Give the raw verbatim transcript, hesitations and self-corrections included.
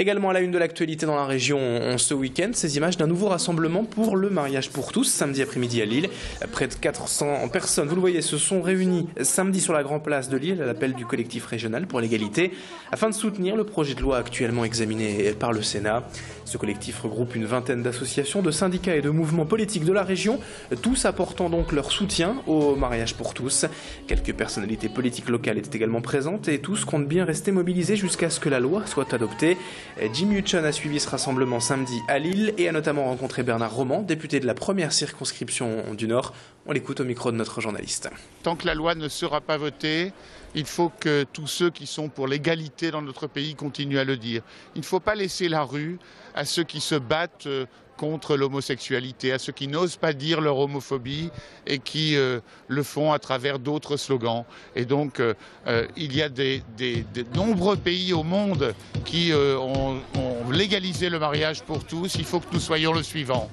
Également à la une de l'actualité dans la région ce week-end, ces images d'un nouveau rassemblement pour le mariage pour tous, samedi après-midi à Lille. Près de quatre cents personnes, vous le voyez, se sont réunies samedi sur la Grand Place de Lille à l'appel du collectif régional pour l'égalité, afin de soutenir le projet de loi actuellement examiné par le Sénat. Ce collectif regroupe une vingtaine d'associations, de syndicats et de mouvements politiques de la région, tous apportant donc leur soutien au mariage pour tous. Quelques personnalités politiques locales étaient également présentes et tous comptent bien rester mobilisés jusqu'à ce que la loi soit adoptée. Jim Hutchon a suivi ce rassemblement samedi à Lille et a notamment rencontré Bernard Roman, député de la première circonscription du Nord. On l'écoute au micro de notre journaliste. Tant que la loi ne sera pas votée, il faut que tous ceux qui sont pour l'égalité dans notre pays continuent à le dire. Il ne faut pas laisser la rue à ceux qui se battent contre l'homosexualité, à ceux qui n'osent pas dire leur homophobie et qui euh, le font à travers d'autres slogans. Et donc euh, il y a des, des, des nombreux pays au monde qui euh, ont, ont légalisé le mariage pour tous. Il faut que nous soyons le suivant.